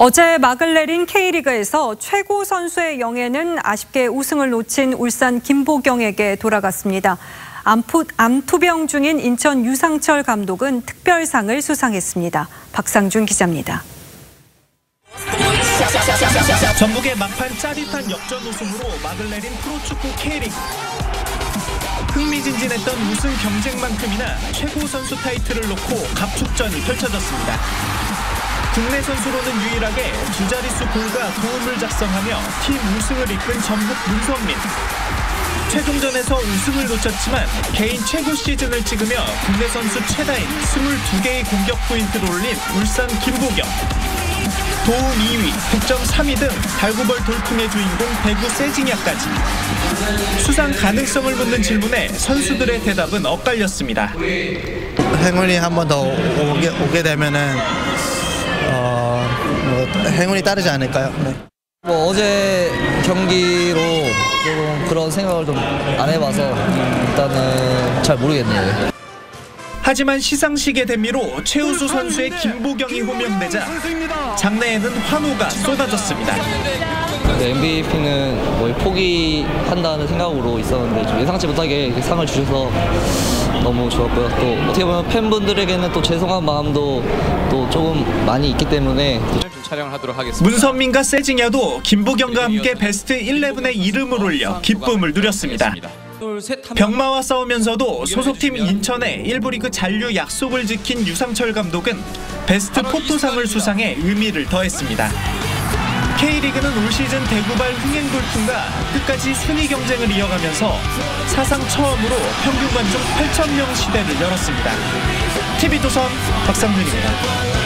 어제 막을 내린 K리그에서 최고 선수의 영예는 아쉽게 우승을 놓친 울산 김보경에게 돌아갔습니다. 암투병 중인 인천 유상철 감독은 특별상을 수상했습니다. 박상준 기자입니다. 전북의 막판 짜릿한 역전 우승으로 막을 내린 프로축구 K리그. 흥미진진했던 우승 경쟁만큼이나 최고 선수 타이틀을 놓고 갑툭전이 펼쳐졌습니다. 국내 선수로는 유일하게 두 자릿수 골과 도움을 작성하며 팀 우승을 이끈 전북 문선민. 최종전에서 우승을 놓쳤지만 개인 최고 시즌을 찍으며 국내 선수 최다인 22개의 공격 포인트를 올린 울산 김보경. 도움 2위, 득점 3위 등 달구벌 돌풍의 주인공 배구 세징야까지. 수상 가능성을 묻는 질문에 선수들의 대답은 엇갈렸습니다. 행운이 한 번 더 오게 되면은 행운이 따르지 않을까요? 네. 뭐 어제 경기로 조금 그런 생각을 좀 안 해봐서 일단은 잘 모르겠네요. 하지만 시상식의 대미로 최우수 선수의 김보경이 호명되자 장내에는 환호가 쏟아졌습니다. MVP는 거의 포기한다는 생각으로 있었는데 좀 예상치 못하게 상을 주셔서 너무 좋았고요. 또 어떻게 보면 팬분들에게는 또 죄송한 마음도 또 조금 많이 있기 때문에 촬영을 하도록 하겠습니다. 문선민과 세징야도 김보경과 함께 베스트 11에 이름을 올려 기쁨을 누렸습니다. 병마와 싸우면서도 소속팀 인천의 1부 리그 잔류 약속을 지킨 유상철 감독은 베스트 포토상을 수상해 의미를 더했습니다. K리그는 올 시즌 대구발 흥행 돌풍과 끝까지 순위 경쟁을 이어가면서 사상 처음으로 평균 관중 8,000명 시대를 열었습니다. TV조선 박상준입니다.